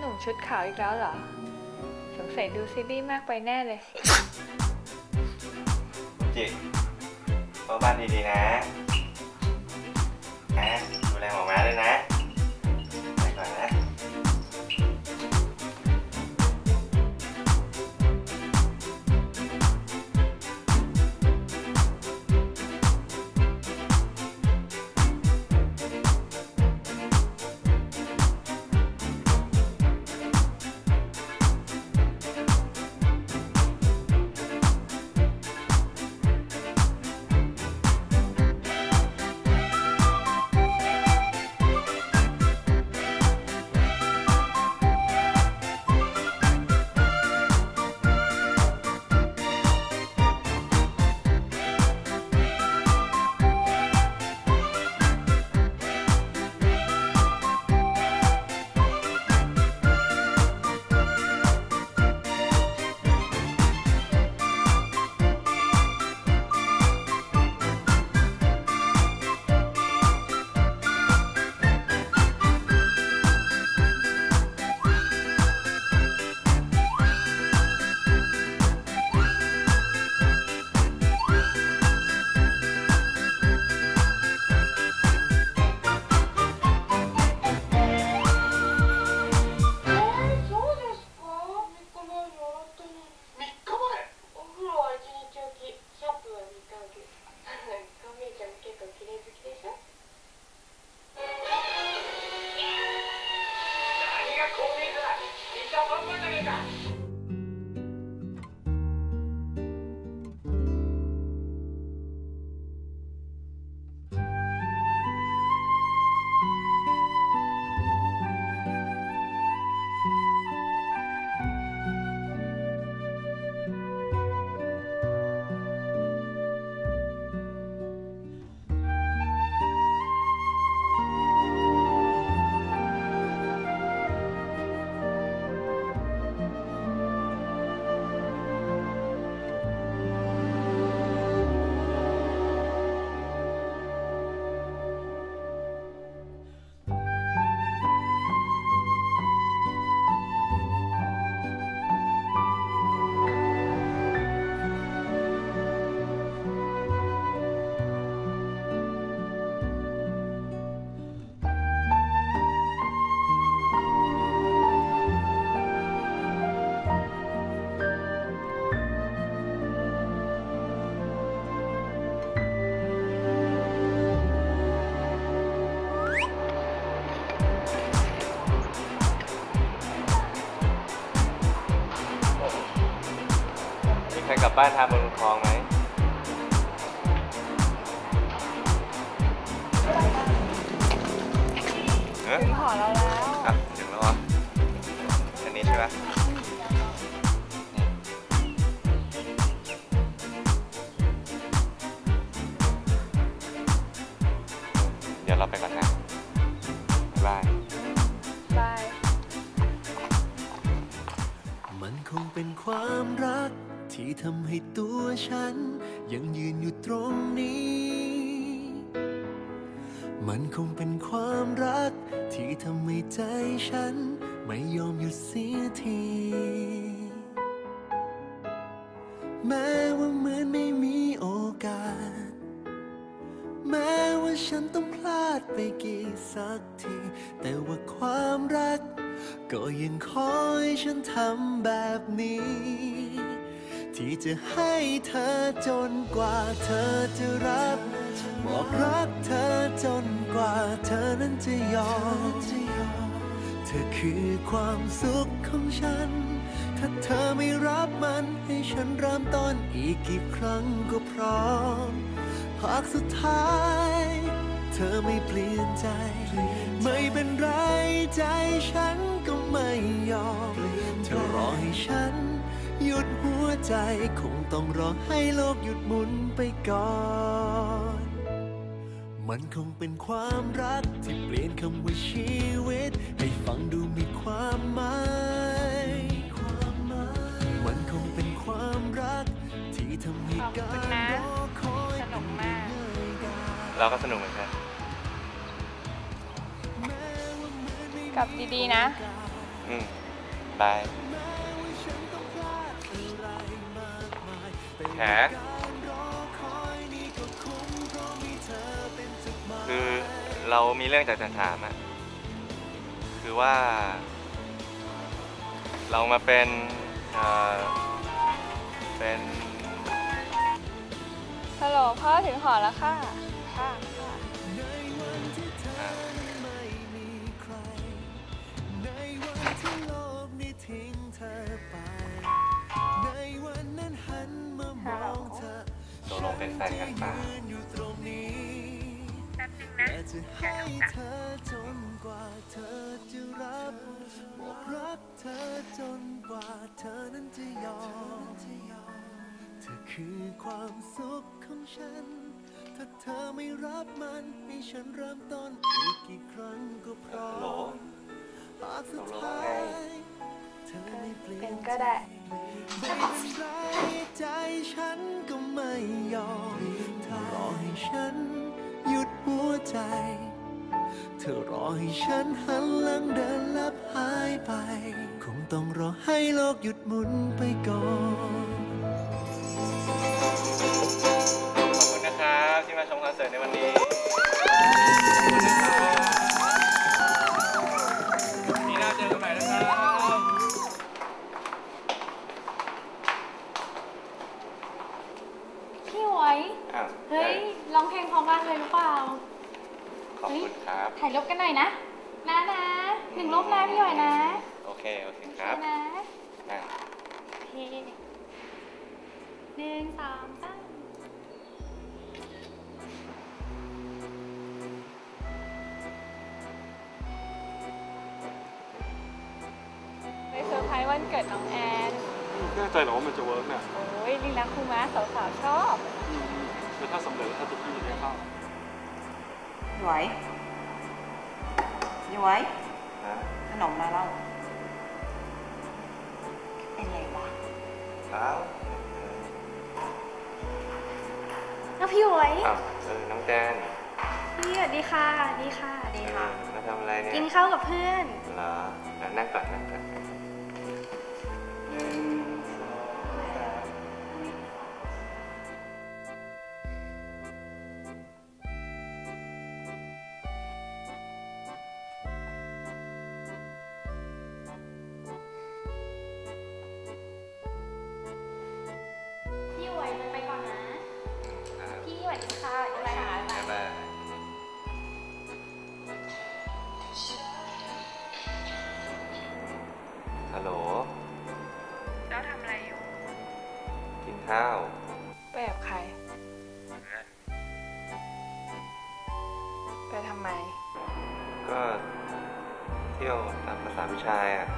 หนุ่มชุดขาวอีกแล้วเหรอสงสัยดูซีรีส์มากไปแน่เลยจิเฝ้าบ้านดีๆนะดูแลหมอแม่ด้วยนะไปก่อนนะกลับบ้านทางบนคลองไหมถึงหอเราแล้วครับถึงแล้วเหรออันนี้ใช่ไหมเดี๋ยวเราไปก่อนนะบ๊ายบายบายมันคงเป็นความรักที่ทำให้ตัวฉันยังยืนอยู่ตรงนี้ มันคงเป็นความรักที่ทำให้ใจฉันไม่ยอมหยุดเสียที แม้ว่าเหมือนไม่มีโอกาส แม้ว่าฉันต้องพลาดไปกี่สักที แต่ว่าความรัก ก็ยังขอให้ฉันทำแบบนี้ที่จะให้เธอจนกว่าเธอจะรับบอกรักเธอจนกว่าเธอนั้นจะยอมเธอคือความสุขของฉันถ้าเธอไม่รับมันให้ฉันเริ่มต้นอีกกี่ครั้งก็พร้อมหากสุดท้ายเธอไม่เปลี่ยนใจไม่เป็นไรใจฉันก็ไม่ยอมเธอรอให้ฉันหยุดหัวใจคงต้องรอให้โลกหยุดหมุนไปก่อนมันคงเป็นความรักที่เปลี่ยนคำว่าชีวิตให้ฟังดูมีความหมายมันคงเป็นความรักที่ทำให้การรอคอยสนุกมากเราก็สนุกเหมือนกันกลับดีๆนะบายแหมคือเรามีเรื่องจากจะถามอะคือว่าเรามาเป็นฮัลโหลพ่อถึงหอแล้วค่ะค่ะตกลงเป็นแฟนกันป่ะจะให้เธอจนกว่าเธอจะรับบอกรักเธอจนกว่าเธอนั้นจะยอมเธอคือความสุขของฉันถ้าเธอไม่รับมันให้ฉันเริ่มต้นอีกกี่ครั้งก็พร้อมหากสุดท้ายเธอไม่เปลี่ยนก็ได้ใจฉันก็ไม่ยอมถ้ารอให้ฉันหยุดหัวใจเธอรอให้ฉันหันหลังเดินลับหายไปคงต้องรอให้โลกหยุดหมุนไปก่อนขอบคุณนะครับที่มาชมคอนเสิร์ตในวันนี้มีหน้าเจอกันใหม่นะครับพี่หวยเฮ้ยร้องเพลงพร้อมกันเลยหรือเปล่าขอบคุณครับถ่ายรูปกันหน่อยนะนะหนึ่งรูปนะพี่หวยนะโอเคโอเคครับนะหนึ่งสองสามไปเซอร์ไพรส์วันเกิดน้องแอนแน่ใจหรอว่ามันจะเวิร์กเนี่ยโอ้ยลิงลักคูม้าสาวๆชอบแล้วถ้าสำเร็จแล้วถ้าตุ๊กกี้ได้เข้าย้วยขนมมาเล่าเป็นไรวะแล้วพี่ย้วยน้องแจนพี่สวัสดีค่ะดีค่ะมาทำอะไรเนี่ยกินข้าวกับเพื่อนเหรอนั่งก่อนฮัลโหลแล้วทำอะไรอยู่กินข้าวไปกับใครไปทำไมก็เที่ยวตามภาษาผู้ชายอ่ะ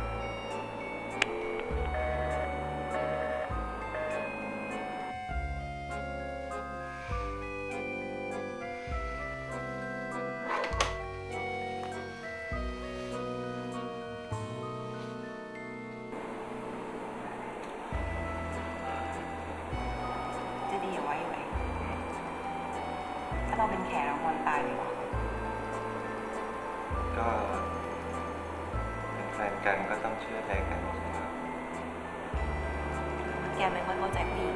เราเป็นแขกเราควรตายดีกว่าก็เป็นแฟนกันก็ต้องเชื่อใจกันใช่ไหมแกไม่ค่อยเข้าใจพี่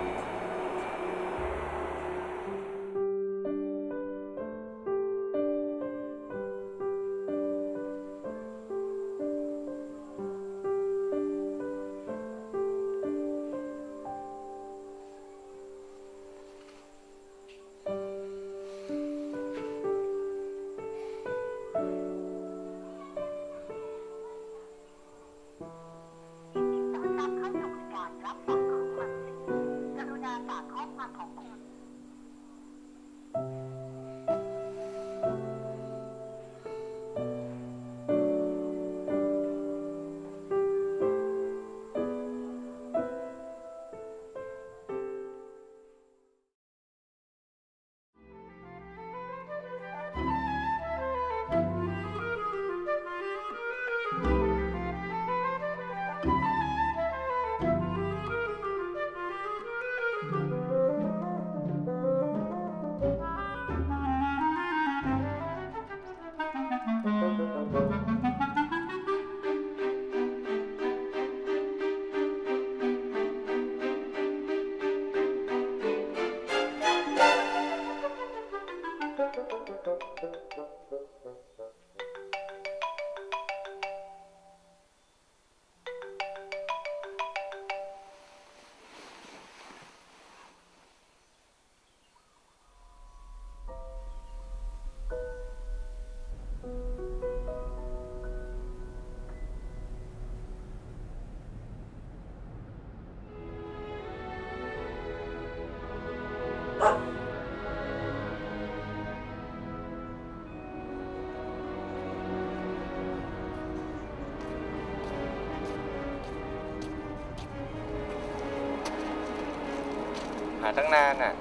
หาตั้งนานน่ะ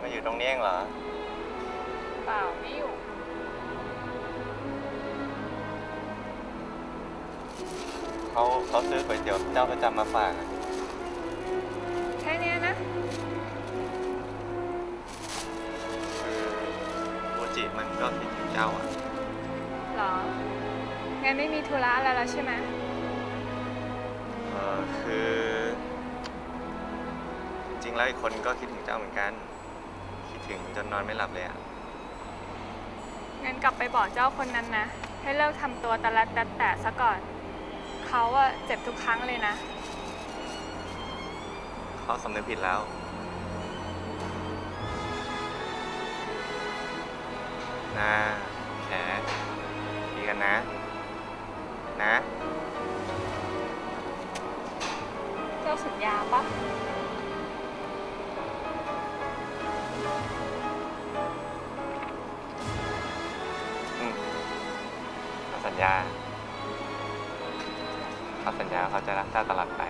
มาอยู่ตรงนี้เองเหรอเปล่าไม่อยู่เขาซื้อก๋วยเตี๋ยวเจ้าประจำมาฝากแค่นี้นะโอจิมันก็คิดถึงเจ้าอ่ะหรองั้นไม่มีธุระอะไรแล้วใช่ไหมคือจริงแล้วอีกคนก็คิดถึงเจ้าเหมือนกันคิดถึงจนนอนไม่หลับเลยอ่ะงั้นกลับไปบอกเจ้าคนนั้นนะให้เลิกทำตัวตะลัดดัดแต่ซะก่อนเขาอะเจ็บทุกครั้งเลยนะเขาสำนึกผิดแล้วนะแขกดีกันนะนะเจ้าสัญญาปะสัญญาเขาจะรักเจ้าตลอดไป